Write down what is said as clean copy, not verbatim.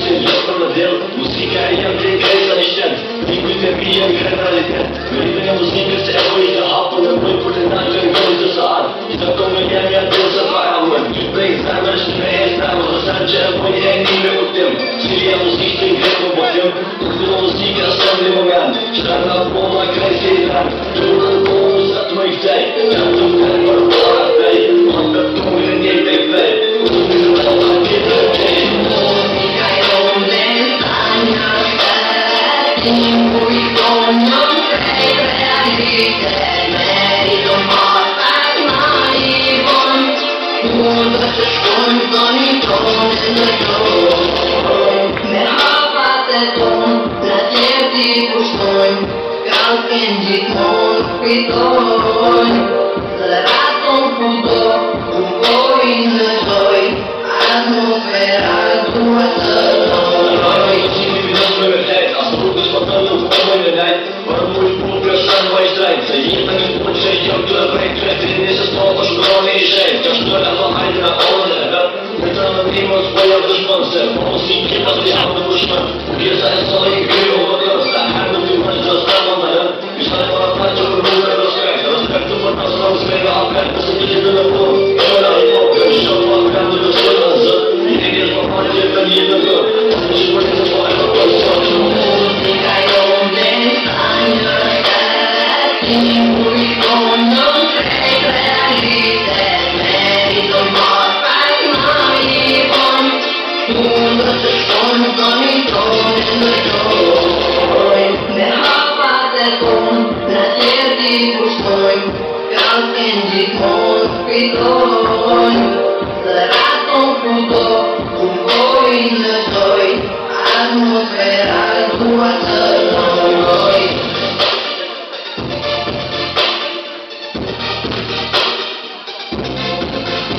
Senior Panadel, muzyka i antygraj za ścian. Nigdy nie pija i herali ten. Wyrywania muzyka z ego i na hapu. Na mój porynak, że goli do Sahar. I za to myniania to zawałem. Play znamy, że nie jest nam. Zasadźcie, bo nie niby o tym. Syria muzyka i grego bokiem. To chwilą muzyka z tamtym moment. Szarna pola, kraj z jej ran. Trudno było za twoich daj. Tamtym ten Barbara Bej. On pewnie nie tej Bej. Graus in die Mond, wie Ton, Serato, Futon.